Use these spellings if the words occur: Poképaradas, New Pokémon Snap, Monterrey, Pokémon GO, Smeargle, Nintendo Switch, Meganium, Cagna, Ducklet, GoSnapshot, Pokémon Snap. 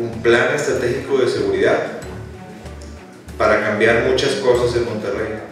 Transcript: Un plan estratégico de seguridad para cambiar muchas cosas en Monterrey.